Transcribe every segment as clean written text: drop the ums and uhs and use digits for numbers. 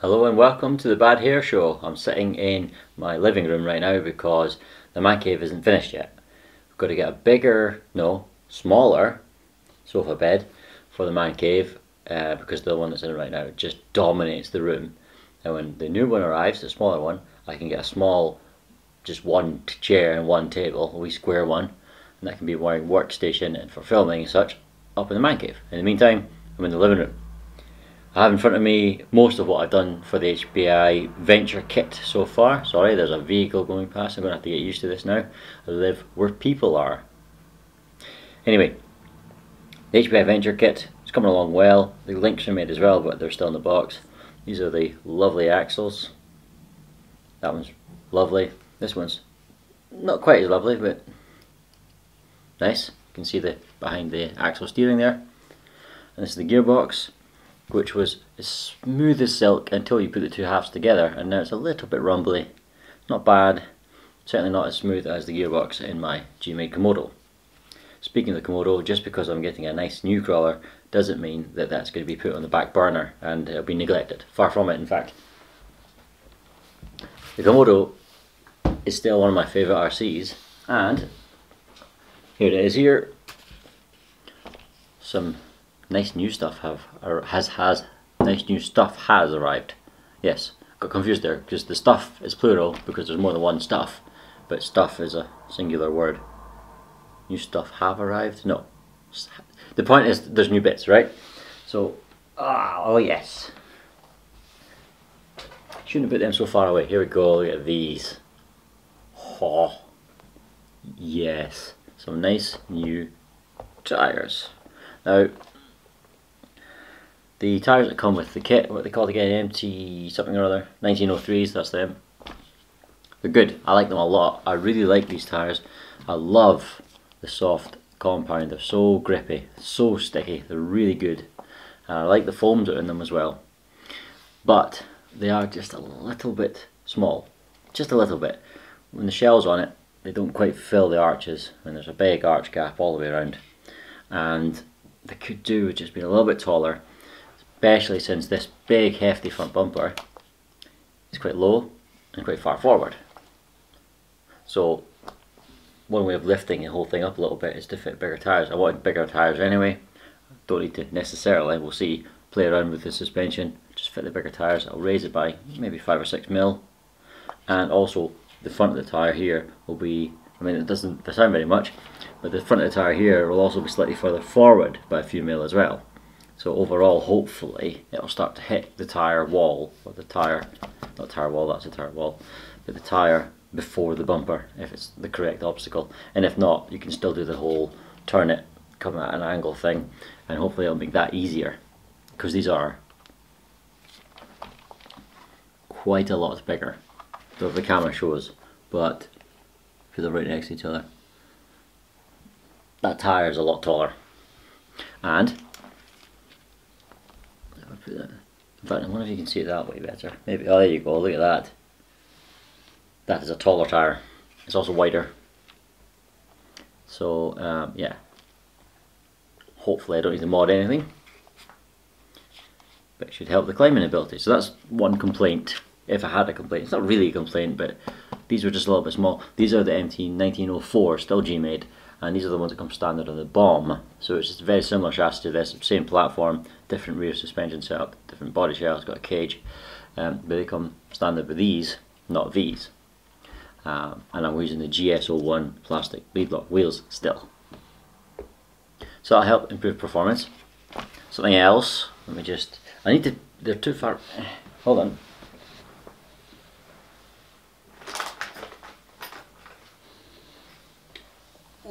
Hello and welcome to the Bad Hair Show. I'm sitting in my living room right now because the man cave isn't finished yet. We've got to get a bigger, no, smaller sofa bed for the man cave because the one that's in it right now just dominates the room. And when the new one arrives, the smaller one, I can get a small, just one chair and one table, a wee square one, and that can be my workstation and for filming and such up in the man cave. In the meantime, I'm in the living room. I have in front of me most of what I've done for the HBI Venture Kit so far. Sorry, there's a vehicle going past. I'm going to have to get used to this now. I live where people are. Anyway, the HBI Venture Kit is coming along well. The links are made as well, but they're still in the box. These are the lovely axles. That one's lovely. This one's not quite as lovely, but nice. You can see the behind the axle steering there. And this is the gearbox, which was as smooth as silk until you put the two halves together, and now it's a little bit rumbly. Not bad, certainly not as smooth as the gearbox in my Gmade Komodo. Speaking of the Komodo, just because I'm getting a nice new crawler doesn't mean that that's going to be put on the back burner and it'll be neglected. Far from it, in fact. The Komodo is still one of my favourite RCs, and here it is here. Some nice new stuff has arrived. Yes, got confused there because the stuff is plural because there's more than one stuff, but stuff is a singular word. New stuff have arrived? No. The point is there's new bits, right? So, oh yes. Shouldn't have put them so far away. Here we go, look at these. Oh, yes. Some nice new tyres. Now, the tyres that come with the kit, what are they called again, MT something or other, 1904s, that's them. They're good, I like them a lot, I really like these tyres. I love the soft compound, they're so grippy, so sticky, they're really good. And I like the foams that are in them as well. But they are just a little bit small, just a little bit. When the shell's on it, they don't quite fill the arches, and there's a big arch gap all the way around. And they could do with just being a little bit taller. Especially since this big hefty front bumper is quite low and quite far forward. So one way of lifting the whole thing up a little bit is to fit bigger tyres. I wanted bigger tyres anyway. Don't need to necessarily, we'll see, play around with the suspension. Just fit the bigger tyres. I'll raise it by maybe 5 or 6 mil. And also the front of the tyre here will be, I mean it doesn't sound very much, but the front of the tyre here will also be slightly further forward by a few mil as well. So overall, hopefully, it'll start to hit the tyre wall, or the tyre, not tyre wall, that's a tyre wall, but the tyre before the bumper, if it's the correct obstacle. And if not, you can still do the whole turn it, come at an angle thing, and hopefully it'll make that easier, because these are quite a lot bigger. Though the camera shows, but because they're right next to each other, that tyre is a lot taller. And in fact, I wonder if you can see it that way better. Maybe, oh there you go, look at that. That is a taller tyre. It's also wider. So, yeah. Hopefully I don't need to mod anything. But it should help the climbing ability. So that's one complaint, if I had a complaint. It's not really a complaint, but these were just a little bit small. These are the MT 1904s, still Gmade. And these are the ones that come standard on the bomb. So it's just a very similar chassis to this, same platform, different rear suspension setup, different body shell, it's got a cage. But they come standard with these, not these. And I'm using the GS01 plastic lead lock wheels still. So that'll help improve performance. Something else, let me just, I need to, they're too far, hold on.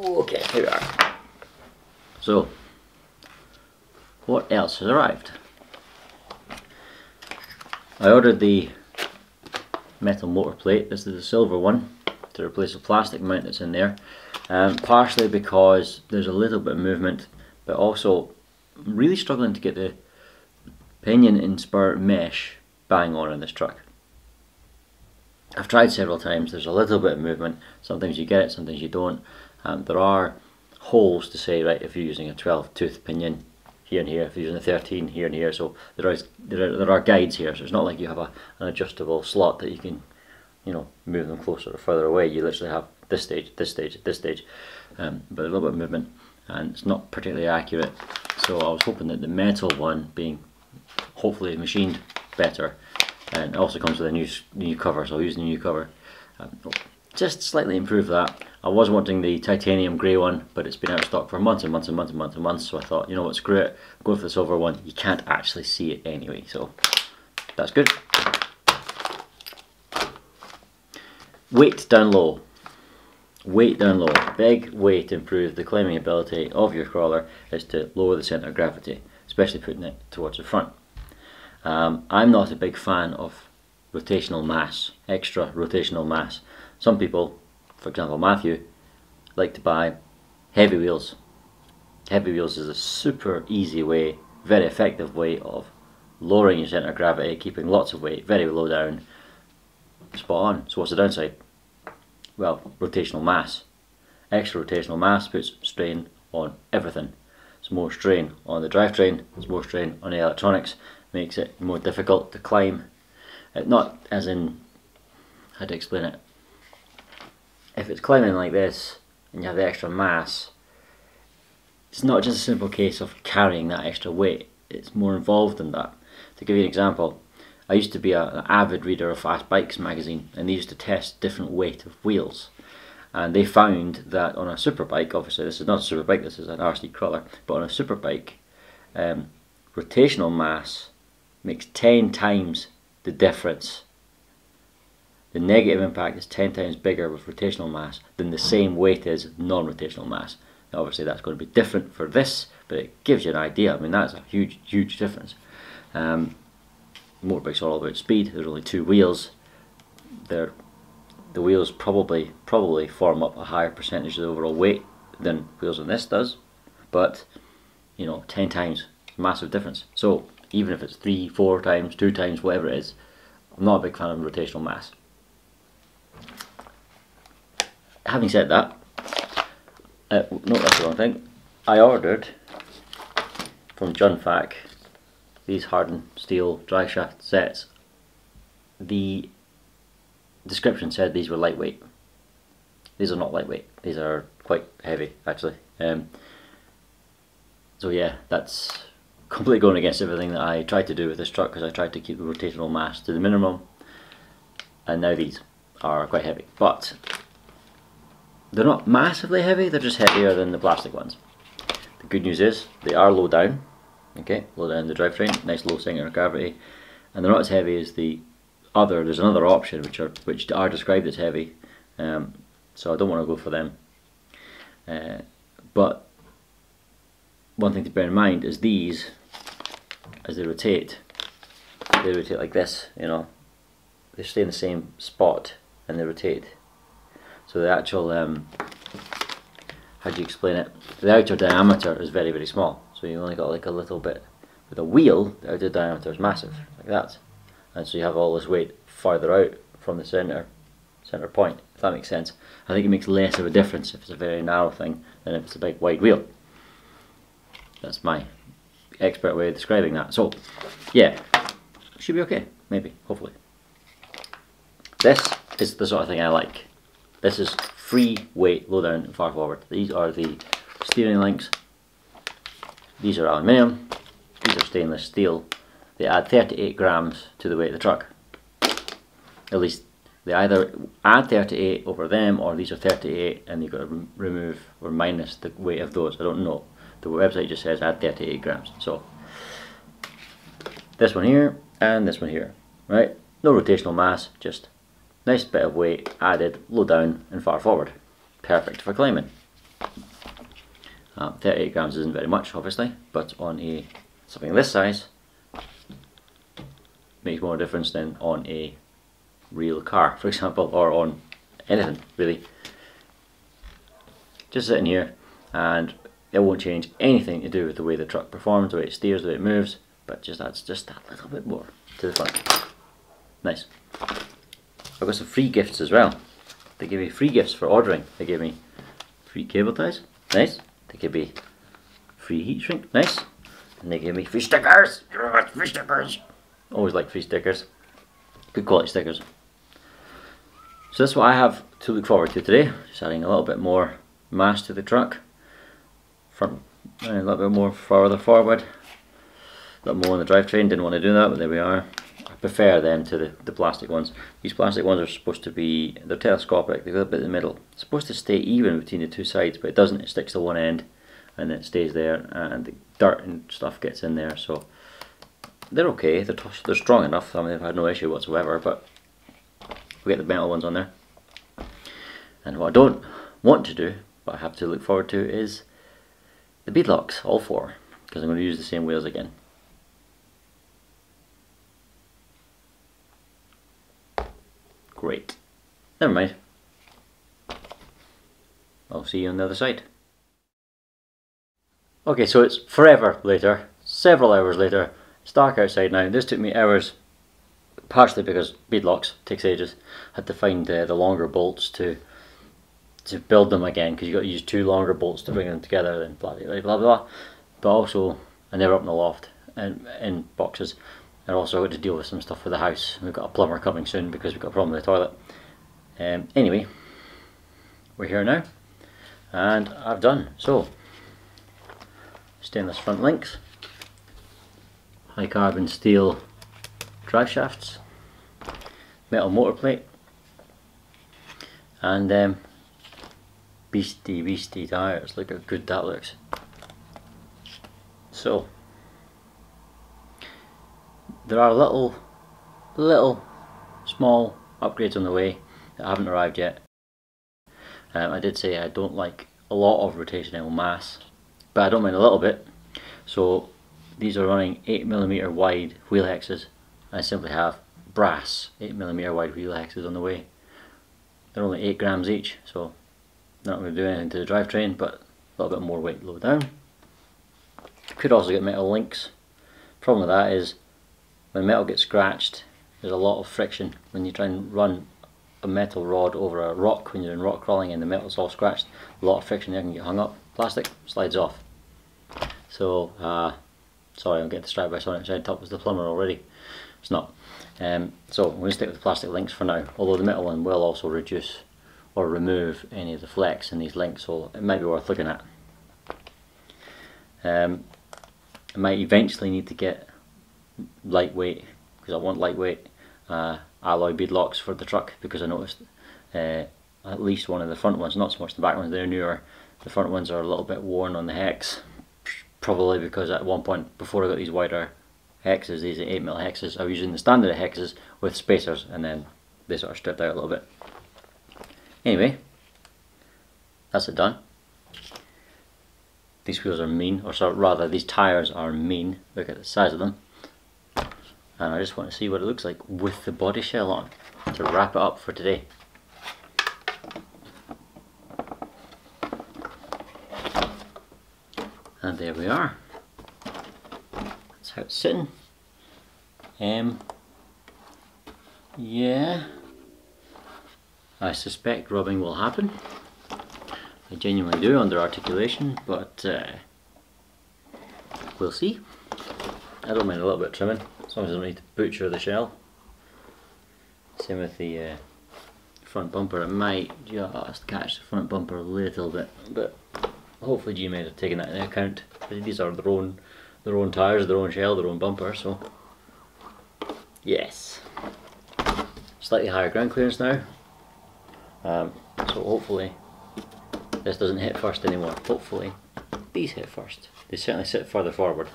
Okay, here we are. So, what else has arrived? I ordered the metal motor plate, this is the silver one, to replace the plastic mount that's in there. Partially because there's a little bit of movement, but also I'm really struggling to get the pinion and spur mesh bang on this truck. I've tried several times, there's a little bit of movement, sometimes you get it, sometimes you don't. There are holes to say, right, if you're using a 12-tooth pinion, here and here, if you're using a 13 here and here, so there are guides here, so it's not like you have an adjustable slot that you can, you know, move them closer or further away. You literally have this stage, this stage, this stage, but a little bit of movement, and it's not particularly accurate. So I was hoping that the metal one, being hopefully machined better, and it also comes with a new cover, so I'll use the new cover. Just slightly improve that. I was wanting the titanium grey one, but it's been out of stock for months and months and months and months and months, so I thought, you know what, screw it, go for the silver one. You can't actually see it anyway, so that's good. Weight down low. Weight down low. Big weight improves the climbing ability of your crawler, is to lower the centre of gravity, especially putting it towards the front. I'm not a big fan of rotational mass, extra rotational mass. Some people, for example Matthew, like to buy heavy wheels. Heavy wheels is a super easy way, very effective way of lowering your centre of gravity, keeping lots of weight, very low down, spot on. So what's the downside? Well, rotational mass. Extra rotational mass puts strain on everything. It's more strain on the drivetrain, it's more strain on the electronics, makes it more difficult to climb. Not as in, how to explain it? If it's climbing like this and you have the extra mass, it's not just a simple case of carrying that extra weight, it's more involved than that. To give you an example, I used to be an avid reader of Fast Bikes magazine, and they used to test different weight of wheels, and they found that on a superbike, obviously this is not a superbike, this is an RC crawler, but on a superbike, rotational mass makes 10 times the difference. The negative impact is 10 times bigger with rotational mass than the same weight as non-rotational mass. Now obviously that's going to be different for this, but it gives you an idea. I mean, that's a huge, huge difference. Motorbikes are all about speed. There's only two wheels. The wheels probably form up a higher percentage of the overall weight than wheels on this does, but you know, 10 times, massive difference. So even if it's 3, 4 times, 2 times, whatever it is, I'm not a big fan of rotational mass. Having said that, no, that's the wrong thing. I ordered from Junfac these hardened steel drive shaft sets. The description said these were lightweight. These are not lightweight. These are quite heavy, actually. So yeah, that's completely going against everything that I tried to do with this truck, because I tried to keep the rotational mass to the minimum, and now these are quite heavy. But they're not massively heavy, they're just heavier than the plastic ones. The good news is they are low down, okay, low down the drivetrain, nice low center of gravity, and they're not as heavy as the other. There's another option which are described as heavy, so I don't want to go for them. But one thing to bear in mind is these, as they rotate like this, you know, they stay in the same spot and they rotate. So the actual, how do you explain it, the outer diameter is very, very small, so you only got like a little bit. With a wheel, the outer diameter is massive, like that, and so you have all this weight farther out from the centre point, if that makes sense. I think it makes less of a difference if it's a very narrow thing than if it's a big wide wheel. That's my expert way of describing that. So yeah, should be okay, maybe, hopefully. This is the sort of thing I like. This is free weight, low down and far forward. These are the steering links. These are aluminium. These are stainless steel. They add 38 grams to the weight of the truck. At least they either add 38 over them, or these are 38 and you've got to remove or minus the weight of those. I don't know. The website just says add 38 grams. So this one here and this one here, right? No rotational mass, just nice bit of weight added, low down and far forward. Perfect for climbing. 38 grams isn't very much, obviously, but on a something this size, makes more difference than on a real car, for example, or on anything really. Just sitting here, and it won't change anything to do with the way the truck performs, the way it steers, the way it moves, but just adds just that little bit more to the front. Nice. I've got some free gifts as well. They give me free gifts for ordering. They gave me free cable ties, nice. They give me free heat shrink, nice. And they gave me fish stickers. Fish stickers. Always like fish stickers. Good quality stickers. So that's what I have to look forward to today. Just adding a little bit more mass to the truck. Front, a little bit more further forward. A little more on the drivetrain. Didn't want to do that, but there we are. I prefer them to the plastic ones. These plastic ones are supposed to be, they're telescopic, they go a bit in the middle. It's supposed to stay even between the two sides, but it doesn't. It sticks to one end and it stays there, and the dirt and stuff gets in there, so they're okay. They're strong enough. I mean, they've had no issue whatsoever, but we get the metal ones on there. And what I don't want to do, but I have to look forward to, is the bead locks, all four, because I'm going to use the same wheels again. Great. Never mind. I'll see you on the other side. Okay, so it's forever later, several hours later. It's dark outside now. This took me hours, partially because bead locks takes ages. Had to find the longer bolts to build them again, because you got to use two longer bolts to bring them together. And blah blah blah blah. But also, and they were up in the loft and in boxes. And also got to deal with some stuff for the house. We've got a plumber coming soon because we've got a problem with the toilet. Anyway, we're here now and I've done. So, stainless front links, high carbon steel drive shafts, metal motor plate, and beastie tires. Look how good that looks. So there are little small upgrades on the way that haven't arrived yet. I did say I don't like a lot of rotational mass, but I don't mind a little bit. So these are running 8mm wide wheel hexes. I simply have brass 8mm wide wheel hexes on the way. They're only 8 grams each, so they're not going to do anything to the drivetrain, but a little bit more weight low down. Could also get metal links. Problem with that is, when metal gets scratched, there's a lot of friction. When you try and run a metal rod over a rock, when you're in rock crawling and the metal's all scratched, a lot of friction there, can get hung up. Plastic slides off. So, sorry, I'm getting distracted by something outside. Top was the plumber already. It's not. So I'm going to stick with the plastic links for now, although the metal one will also reduce or remove any of the flex in these links, so it might be worth looking at. I might eventually need to get lightweight, because I want lightweight alloy bead locks for the truck, because I noticed at least one of the front ones, not so much the back ones, they're newer. The front ones are a little bit worn on the hex, probably because at one point before I got these wider hexes, these 8mm hexes, I was using the standard hexes with spacers, and then they sort of stripped out a little bit. Anyway, that's it done. These wheels are mean, or so, rather these tyres are mean. Look at the size of them. And I just want to see what it looks like with the body shell on to wrap it up for today. And there we are. That's how it's sitting. Yeah, I suspect rubbing will happen. I genuinely do under articulation, but we'll see. I don't mind a little bit of trimming. As long as I don't need to butcher the shell. Same with the front bumper. I might just catch the front bumper a little bit, but hopefully Gmade have taken that into account. These are their own tyres, their own shell, their own bumper, so yes. Slightly higher ground clearance now, so hopefully this doesn't hit first anymore. Hopefully these hit first. They certainly sit further forward.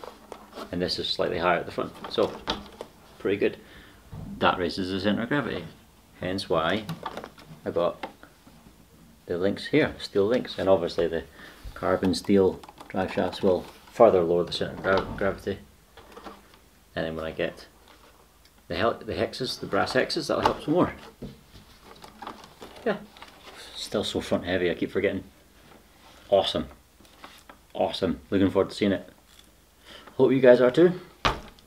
And this is slightly higher at the front, so pretty good. That raises the centre of gravity, hence why I got the links here, steel links, and obviously the carbon steel drive shafts will further lower the centre of gravity. And then when I get the hexes, the brass hexes, that'll help some more. Yeah, still so front heavy, I keep forgetting. Awesome, awesome, looking forward to seeing it. Hope you guys are too.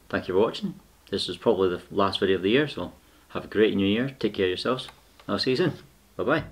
Thank you for watching. This is probably the last video of the year, so have a great new year. Take care of yourselves. I'll see you soon. Bye bye.